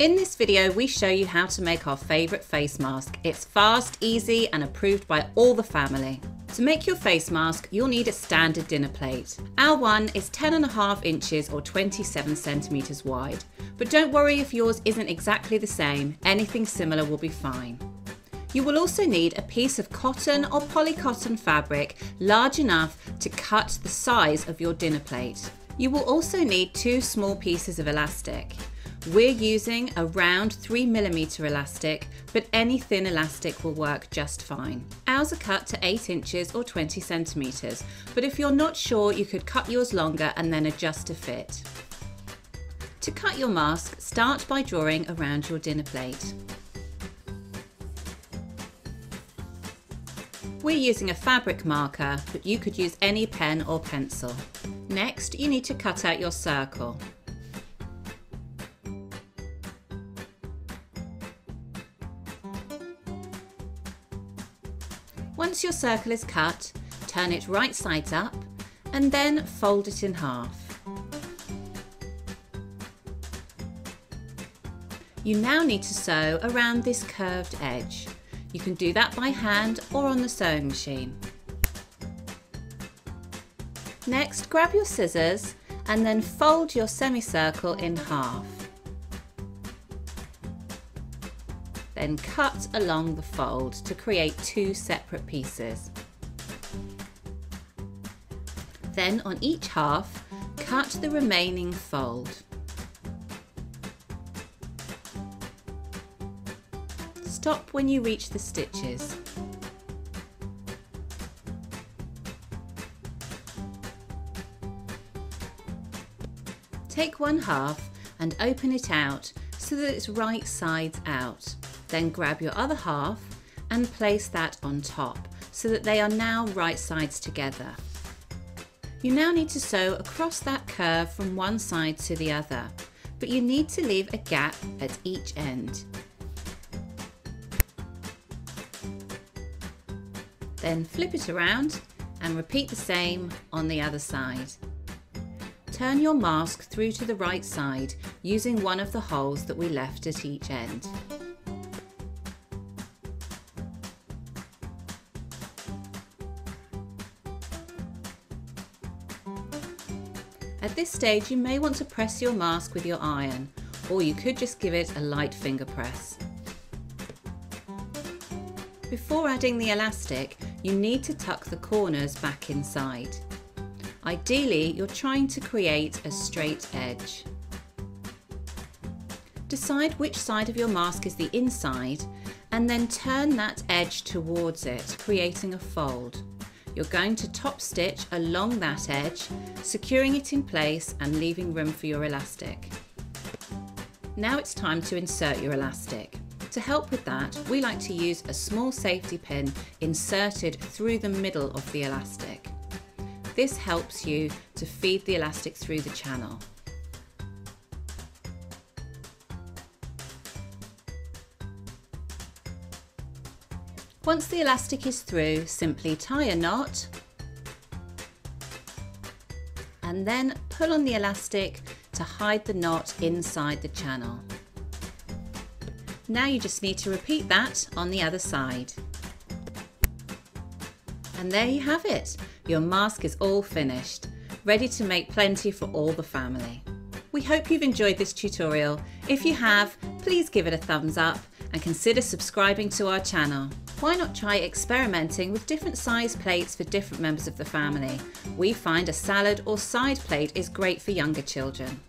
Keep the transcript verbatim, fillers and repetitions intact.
In this video, we show you how to make our favourite face mask. It's fast, easy and approved by all the family. To make your face mask, you'll need a standard dinner plate. Our one is ten and a half inches or twenty-seven centimetres wide, but don't worry if yours isn't exactly the same, anything similar will be fine. You will also need a piece of cotton or polycotton fabric large enough to cut the size of your dinner plate. You will also need two small pieces of elastic. We're using a round three millimetre elastic, but any thin elastic will work just fine. Ours are cut to eight inches or twenty centimetres, but if you're not sure, you could cut yours longer and then adjust to fit. To cut your mask, start by drawing around your dinner plate. We're using a fabric marker, but you could use any pen or pencil. Next, you need to cut out your circle. Once your circle is cut, turn it right side up and then fold it in half. You now need to sew around this curved edge. You can do that by hand or on the sewing machine. Next, grab your scissors and then fold your semicircle in half. Then cut along the fold to create two separate pieces. Then on each half, cut the remaining fold. Stop when you reach the stitches. Take one half and open it out so that it's right sides out. Then grab your other half and place that on top so that they are now right sides together. You now need to sew across that curve from one side to the other, but you need to leave a gap at each end. Then flip it around and repeat the same on the other side. Turn your mask through to the right side using one of the holes that we left at each end. At this stage, you may want to press your mask with your iron, or you could just give it a light finger press. Before adding the elastic, you need to tuck the corners back inside. Ideally, you're trying to create a straight edge. Decide which side of your mask is the inside, and then turn that edge towards it, creating a fold. You're going to top stitch along that edge, securing it in place and leaving room for your elastic. Now it's time to insert your elastic. To help with that, we like to use a small safety pin inserted through the middle of the elastic. This helps you to feed the elastic through the channel. Once the elastic is through, simply tie a knot and then pull on the elastic to hide the knot inside the channel. Now you just need to repeat that on the other side. And there you have it. Your mask is all finished, ready to make plenty for all the family. We hope you've enjoyed this tutorial. If you have, please give it a thumbs up and consider subscribing to our channel. Why not try experimenting with different size plates for different members of the family? We find a salad or side plate is great for younger children.